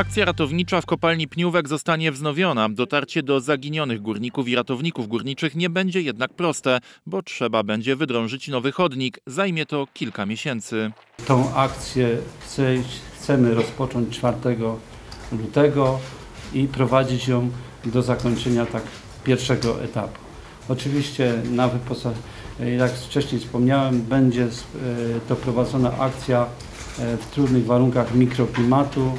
Akcja ratownicza w kopalni Pniówek zostanie wznowiona. Dotarcie do zaginionych górników i ratowników górniczych nie będzie jednak proste, bo trzeba będzie wydrążyć nowy chodnik. Zajmie to kilka miesięcy. Tą akcję chcemy rozpocząć 4 lutego i prowadzić ją do zakończenia pierwszego etapu. Oczywiście na jak wcześniej wspomniałem, będzie to prowadzona akcja w trudnych warunkach mikroklimatu.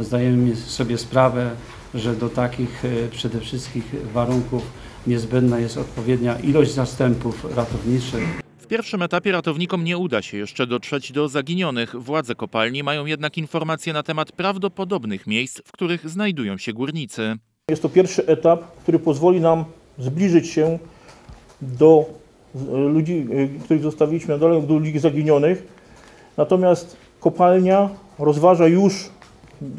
Zdajemy sobie sprawę, że do takich przede wszystkim warunków niezbędna jest odpowiednia ilość zastępów ratowniczych. W pierwszym etapie ratownikom nie uda się jeszcze dotrzeć do zaginionych. Władze kopalni mają jednak informacje na temat prawdopodobnych miejsc, w których znajdują się górnicy. Jest to pierwszy etap, który pozwoli nam zbliżyć się do ludzi, których zostawiliśmy na dole, do ludzi zaginionych. Natomiast kopalnia rozważa już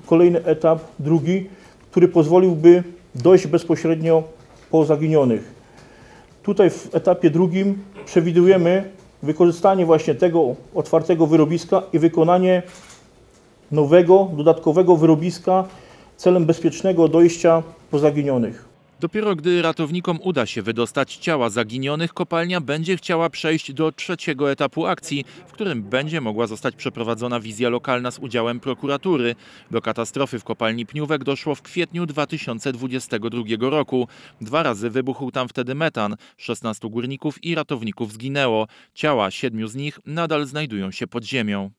kolejny etap, drugi, który pozwoliłby dojść bezpośrednio po zaginionych. Tutaj w etapie drugim przewidujemy wykorzystanie właśnie tego otwartego wyrobiska i wykonanie nowego, dodatkowego wyrobiska celem bezpiecznego dojścia po zaginionych. Dopiero gdy ratownikom uda się wydostać ciała zaginionych, kopalnia będzie chciała przejść do trzeciego etapu akcji, w którym będzie mogła zostać przeprowadzona wizja lokalna z udziałem prokuratury. Do katastrofy w kopalni Pniówek doszło w kwietniu 2022 roku. 2 razy wybuchł tam wtedy metan. 16 górników i ratowników zginęło. Ciała 7 z nich nadal znajdują się pod ziemią.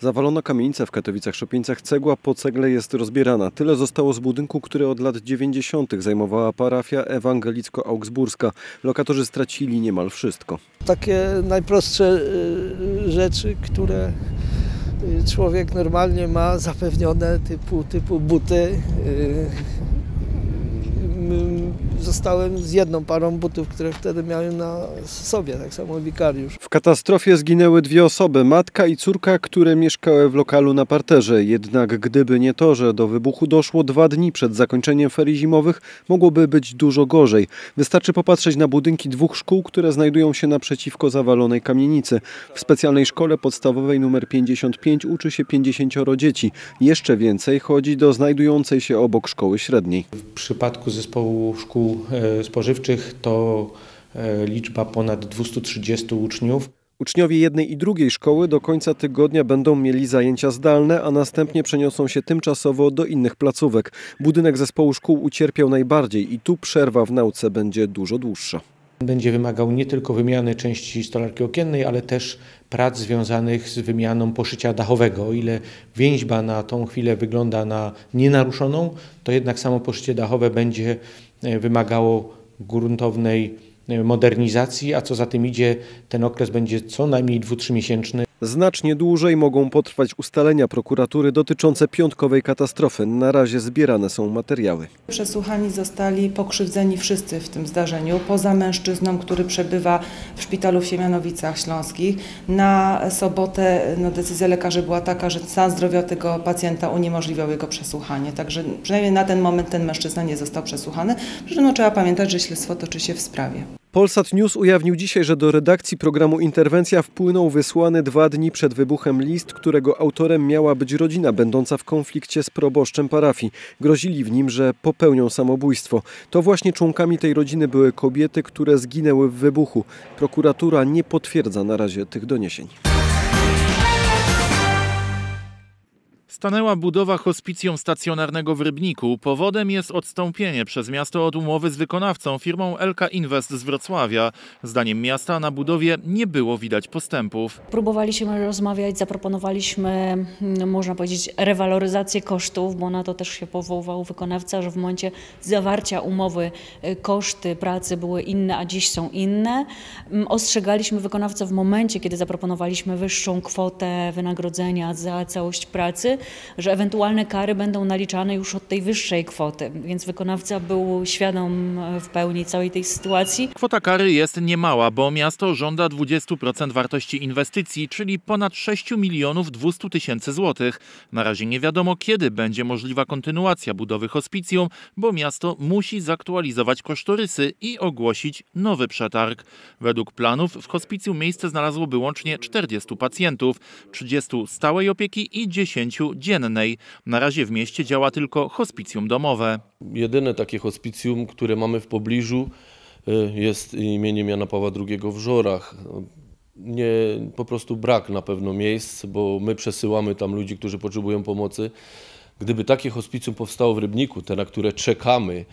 Zawalono kamienicę w Katowicach-Szopieńcach. Cegła po cegle jest rozbierana. Tyle zostało z budynku, który od lat 90. zajmowała parafia ewangelicko-augsburska. Lokatorzy stracili niemal wszystko. Takie najprostsze rzeczy, które człowiek normalnie ma zapewnione, typu buty. Zostałem z jedną parą butów, które wtedy miałem na sobie, tak samo wikariusz. W katastrofie zginęły 2 osoby, matka i córka, które mieszkały w lokalu na parterze. Jednak gdyby nie to, że do wybuchu doszło 2 dni przed zakończeniem ferii zimowych, mogłoby być dużo gorzej. Wystarczy popatrzeć na budynki 2 szkół, które znajdują się naprzeciwko zawalonej kamienicy. W specjalnej szkole podstawowej nr 55 uczy się 50 dzieci. Jeszcze więcej chodzi do znajdującej się obok szkoły średniej. W przypadku zespołu szkół spożywczych to liczba ponad 230 uczniów. Uczniowie jednej i drugiej szkoły do końca tygodnia będą mieli zajęcia zdalne, a następnie przeniosą się tymczasowo do innych placówek. Budynek zespołu szkół ucierpiał najbardziej i tu przerwa w nauce będzie dużo dłuższa. Będzie wymagał nie tylko wymiany części stolarki okiennej, ale też prac związanych z wymianą poszycia dachowego. O ile więźba na tą chwilę wygląda na nienaruszoną, to jednak samo poszycie dachowe będzie wymagało gruntownej modernizacji, a co za tym idzie, ten okres będzie co najmniej 2–3-miesięczny. Znacznie dłużej mogą potrwać ustalenia prokuratury dotyczące piątkowej katastrofy. Na razie zbierane są materiały. Przesłuchani zostali pokrzywdzeni wszyscy w tym zdarzeniu, poza mężczyzną, który przebywa w szpitalu w Siemianowicach Śląskich. Na sobotę decyzja lekarzy była taka, że stan zdrowia tego pacjenta uniemożliwiał jego przesłuchanie. Także przynajmniej na ten moment ten mężczyzna nie został przesłuchany. Przy czym trzeba pamiętać, że śledztwo toczy się w sprawie. Polsat News ujawnił dzisiaj, że do redakcji programu Interwencja wpłynął wysłany 2 dni przed wybuchem list, którego autorem miała być rodzina będąca w konflikcie z proboszczem parafii. Grozili w nim, że popełnią samobójstwo. To właśnie członkami tej rodziny były kobiety, które zginęły w wybuchu. Prokuratura nie potwierdza na razie tych doniesień. Stanęła budowa hospicjum stacjonarnego w Rybniku. Powodem jest odstąpienie przez miasto od umowy z wykonawcą, firmą Elka Invest z Wrocławia. Zdaniem miasta na budowie nie było widać postępów. Próbowaliśmy rozmawiać, zaproponowaliśmy, można powiedzieć, rewaloryzację kosztów, bo na to też się powoływał wykonawca, że w momencie zawarcia umowy koszty pracy były inne, a dziś są inne. Ostrzegaliśmy wykonawcę w momencie, kiedy zaproponowaliśmy wyższą kwotę wynagrodzenia za całość pracy, że ewentualne kary będą naliczane już od tej wyższej kwoty, więc wykonawca był świadom w pełni całej tej sytuacji. Kwota kary jest niemała, bo miasto żąda 20% wartości inwestycji, czyli ponad 6 200 000 złotych. Na razie nie wiadomo, kiedy będzie możliwa kontynuacja budowy hospicjum, bo miasto musi zaktualizować kosztorysy i ogłosić nowy przetarg. Według planów w hospicjum miejsce znalazłoby łącznie 40 pacjentów, 30 stałej opieki i 10 dziennej. Na razie w mieście działa tylko hospicjum domowe. Jedyne takie hospicjum, które mamy w pobliżu, jest imieniem Jana Pawła II w Żorach. Po prostu brak na pewno miejsc, bo my przesyłamy tam ludzi, którzy potrzebują pomocy. Gdyby takie hospicjum powstało w Rybniku, te na które czekamy,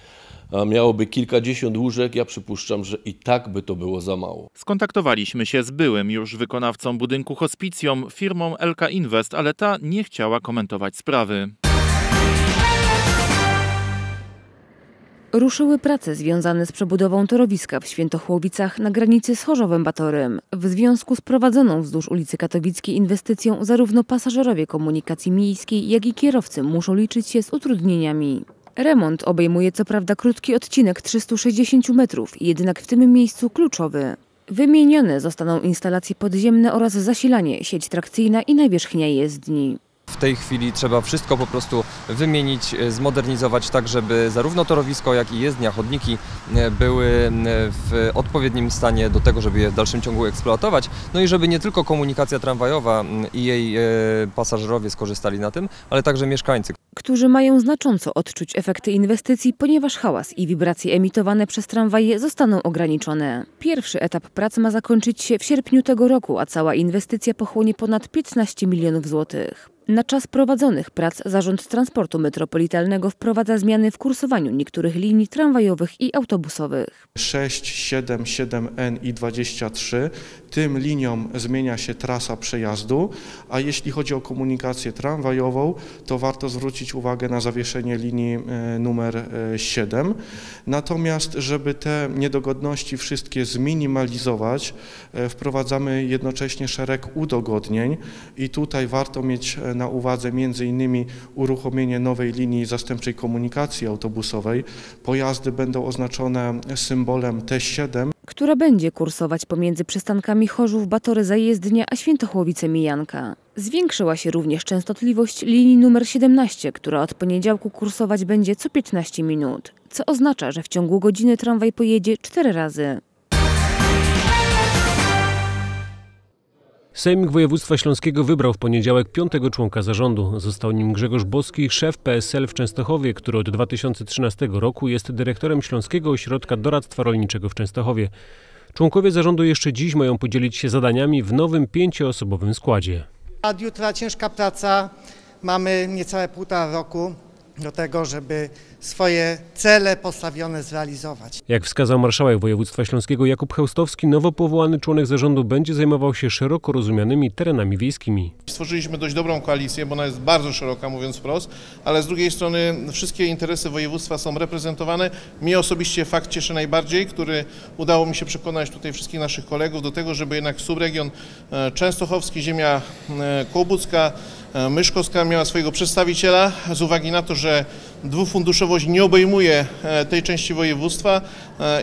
a miałoby kilkadziesiąt łóżek, ja przypuszczam, że i tak by to było za mało. Skontaktowaliśmy się z byłym już wykonawcą budynku hospicjum, firmą Elka Invest, ale ta nie chciała komentować sprawy. Ruszyły prace związane z przebudową torowiska w Świętochłowicach na granicy z Chorzowem Batorym. W związku z prowadzoną wzdłuż ulicy Katowickiej inwestycją zarówno pasażerowie komunikacji miejskiej, jak i kierowcy muszą liczyć się z utrudnieniami. Remont obejmuje co prawda krótki odcinek 360 metrów, jednak w tym miejscu kluczowy. Wymienione zostaną instalacje podziemne oraz zasilanie, sieć trakcyjna i nawierzchnia jezdni. W tej chwili trzeba wszystko po prostu wymienić, zmodernizować tak, żeby zarówno torowisko, jak i jezdnia, chodniki były w odpowiednim stanie do tego, żeby je w dalszym ciągu eksploatować. No i żeby nie tylko komunikacja tramwajowa i jej pasażerowie skorzystali na tym, ale także mieszkańcy. Którzy mają znacząco odczuć efekty inwestycji, ponieważ hałas i wibracje emitowane przez tramwaje zostaną ograniczone. Pierwszy etap prac ma zakończyć się w sierpniu tego roku, a cała inwestycja pochłonie ponad 15 milionów złotych. Na czas prowadzonych prac Zarząd Transportu Metropolitalnego wprowadza zmiany w kursowaniu niektórych linii tramwajowych i autobusowych. 6, 7, 7N i 23. Tym liniom zmienia się trasa przejazdu, a jeśli chodzi o komunikację tramwajową, to warto zwrócić uwagę na zawieszenie linii numer 7. Natomiast, żeby te niedogodności wszystkie zminimalizować, wprowadzamy jednocześnie szereg udogodnień i tutaj warto mieć na uwadze m.in. uruchomienie nowej linii zastępczej komunikacji autobusowej. Pojazdy będą oznaczone symbolem T7, która będzie kursować pomiędzy przystankami Chorzów Batory Zajezdnia a Świętochłowice Mijanka. Zwiększyła się również częstotliwość linii numer 17, która od poniedziałku kursować będzie co 15 minut, co oznacza, że w ciągu godziny tramwaj pojedzie 4 razy. Sejmik Województwa Śląskiego wybrał w poniedziałek 5. członka zarządu. Został nim Grzegorz Boski, szef PSL w Częstochowie, który od 2013 roku jest dyrektorem Śląskiego Ośrodka Doradztwa Rolniczego w Częstochowie. Członkowie zarządu jeszcze dziś mają podzielić się zadaniami w nowym 5-osobowym składzie. Od jutra ciężka praca. Mamy niecałe 1,5 roku. Do tego, żeby swoje cele postawione zrealizować. Jak wskazał marszałek województwa śląskiego Jakub Chełstowski, nowo powołany członek zarządu będzie zajmował się szeroko rozumianymi terenami wiejskimi. Stworzyliśmy dość dobrą koalicję, bo ona jest bardzo szeroka, mówiąc wprost, ale z drugiej strony wszystkie interesy województwa są reprezentowane. Mnie osobiście fakt cieszy najbardziej, który udało mi się przekonać tutaj wszystkich naszych kolegów do tego, żeby jednak subregion częstochowski, ziemia kołbucka, myszkowska miała swojego przedstawiciela z uwagi na to, że dwufunduszowość nie obejmuje tej części województwa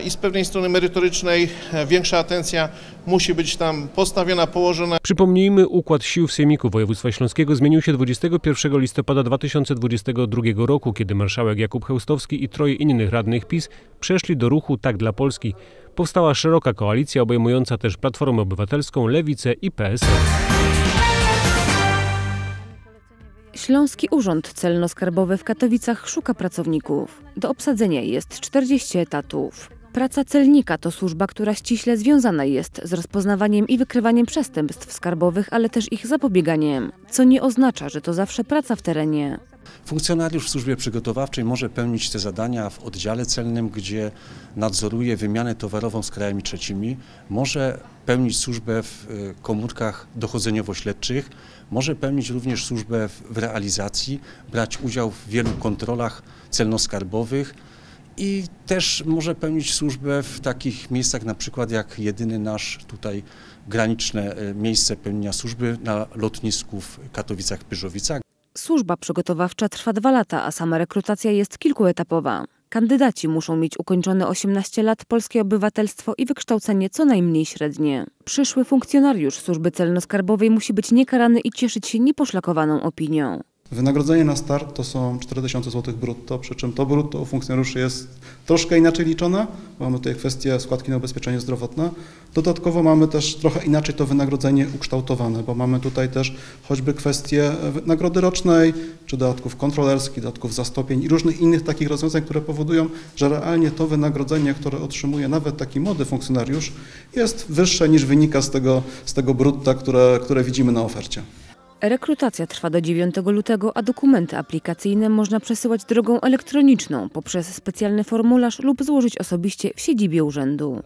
i z pewnej strony merytorycznej większa atencja musi być tam postawiona, położona. Przypomnijmy, układ sił w Sejmiku Województwa Śląskiego zmienił się 21 listopada 2022 roku, kiedy marszałek Jakub Chełstowski i troje innych radnych PiS przeszli do ruchu Tak dla Polski. Powstała szeroka koalicja obejmująca też Platformę Obywatelską, Lewicę i PSL. Śląski Urząd Celno-Skarbowy w Katowicach szuka pracowników. Do obsadzenia jest 40 etatów. Praca celnika to służba, która ściśle związana jest z rozpoznawaniem i wykrywaniem przestępstw skarbowych, ale też ich zapobieganiem, co nie oznacza, że to zawsze praca w terenie. Funkcjonariusz w służbie przygotowawczej może pełnić te zadania w oddziale celnym, gdzie nadzoruje wymianę towarową z krajami trzecimi, może pełnić służbę w komórkach dochodzeniowo-śledczych, może pełnić również służbę w realizacji, brać udział w wielu kontrolach celno-skarbowych i też może pełnić służbę w takich miejscach, na przykład jak jedyny nasz tutaj graniczne miejsce pełnienia służby na lotnisku w Katowicach-Pyżowicach. Służba przygotowawcza trwa 2 lata, a sama rekrutacja jest kilkuetapowa. Kandydaci muszą mieć ukończone 18 lat, polskie obywatelstwo i wykształcenie co najmniej średnie. Przyszły funkcjonariusz służby celno-skarbowej musi być niekarany i cieszyć się nieposzlakowaną opinią. Wynagrodzenie na start to są 4000 zł brutto, przy czym to brutto u funkcjonariuszy jest troszkę inaczej liczone. Mamy tutaj kwestię składki na ubezpieczenie zdrowotne. Dodatkowo mamy też trochę inaczej to wynagrodzenie ukształtowane, bo mamy tutaj też choćby kwestię nagrody rocznej, czy dodatków kontrolerskich, dodatków za stopień i różnych innych takich rozwiązań, które powodują, że realnie to wynagrodzenie, które otrzymuje nawet taki młody funkcjonariusz, jest wyższe niż wynika z tego brutta, które widzimy na ofercie. Rekrutacja trwa do 9 lutego, a dokumenty aplikacyjne można przesyłać drogą elektroniczną poprzez specjalny formularz lub złożyć osobiście w siedzibie urzędu.